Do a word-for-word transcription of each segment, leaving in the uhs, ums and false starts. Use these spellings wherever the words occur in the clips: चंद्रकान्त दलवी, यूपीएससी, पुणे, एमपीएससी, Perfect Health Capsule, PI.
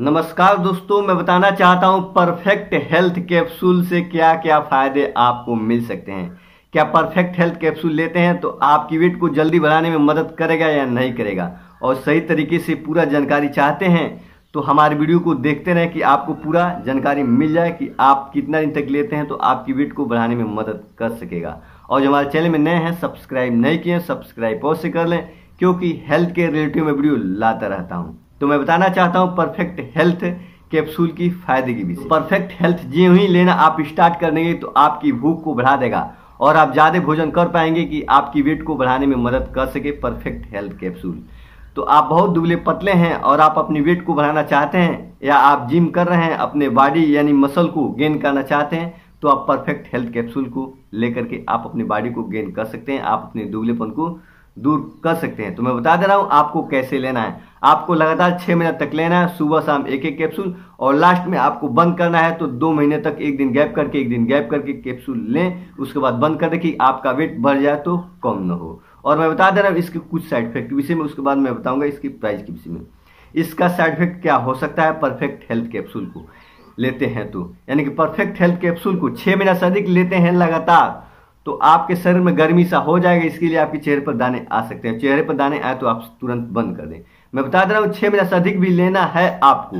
नमस्कार दोस्तों, मैं बताना चाहता हूं परफेक्ट हेल्थ कैप्सूल से क्या क्या फ़ायदे आपको मिल सकते हैं। क्या परफेक्ट हेल्थ कैप्सूल लेते हैं तो आपकी वेट को जल्दी बढ़ाने में मदद करेगा या नहीं करेगा, और सही तरीके से पूरा जानकारी चाहते हैं तो हमारे वीडियो को देखते रहें कि आपको पूरा जानकारी मिल जाए कि आप कितना दिन तक लेते हैं तो आपकी वेट को बढ़ाने में मदद कर सकेगा। और जो हमारे चैनल में नए हैं, सब्सक्राइब नहीं किए, सब्सक्राइब अवश्य कर लें क्योंकि हेल्थ के रिलेटेड मैं वीडियो लाता रहता हूँ। तो मैं बताना चाहता हूँ परफेक्ट हेल्थ कैप्सूल की फायदे की विषय। परफेक्ट हेल्थ जो ही लेना आप स्टार्ट कर देंगे तो आपकी भूख को बढ़ा देगा और आप ज़्यादा भोजन कर पाएंगे कि आपकी वेट को बढ़ाने में मदद कर सके परफेक्ट हेल्थ कैप्सूल। तो आप बहुत दुबले पतले हैं और आप अपनी वेट को बढ़ाना चाहते हैं या आप जिम कर रहे हैं, अपने बॉडी यानी मसल को गेन करना चाहते हैं तो आप परफेक्ट हेल्थ कैप्सूल को लेकर के आप अपनी बॉडी को गेन कर सकते हैं, आप अपने दुबलेपन को दूर कर सकते हैं। तो मैं बता दे रहा हूँ आपको कैसे लेना है। आपको लगातार छः महीने तक लेना है, सुबह शाम एक एक कैप्सूल, और लास्ट में आपको बंद करना है। तो दो महीने तक एक दिन गैप करके एक दिन गैप करके कैप्सूल लें, उसके बाद बंद कर दें कि आपका वेट बढ़ जाए तो कम ना हो। और मैं बता दे रहा हूँ इसके कुछ साइड इफेक्ट विषय में, उसके बाद मैं बताऊँगा इसकी प्राइस के विषय में। इसका साइड इफेक्ट क्या हो सकता है परफेक्ट हेल्थ कैप्सूल को लेते हैं तो, यानी कि परफेक्ट हेल्थ कैप्सूल को छः महीना से अधिक लेते हैं लगातार तो आपके शरीर में गर्मी सा हो जाएगा, इसके लिए आपके चेहरे पर दाने आ सकते हैं। चेहरे पर दाने आए तो आप तुरंत बंद कर दें। मैं बता दे रहा हूँ छः महीना से अधिक भी लेना है आपको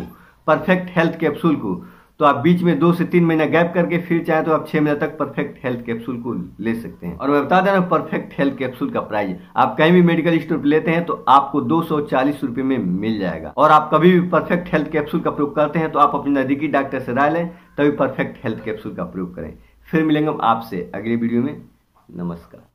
परफेक्ट हेल्थ कैप्सूल को तो आप बीच में दो से तीन महीना गैप करके फिर चाहे तो आप छः महीना तक परफेक्ट हेल्थ कैप्सूल को ले सकते हैं। और मैं बता दे रहा हूँ परफेक्ट हेल्थ कैप्सूल का प्राइस आप कहीं भी मेडिकल स्टोर पर लेते हैं तो आपको दो सौ चालीस रुपये में मिल जाएगा। और आप कभी भी परफेक्ट हेल्थ कैप्सूल का प्रयोग करते हैं तो आप अपने नजदीकी डॉक्टर से राय लें, तभी परफेक्ट हेल्थ कैप्सूल का प्रयोग करें। फिर मिलेंगे हम आपसे अगले वीडियो में। नमस्कार।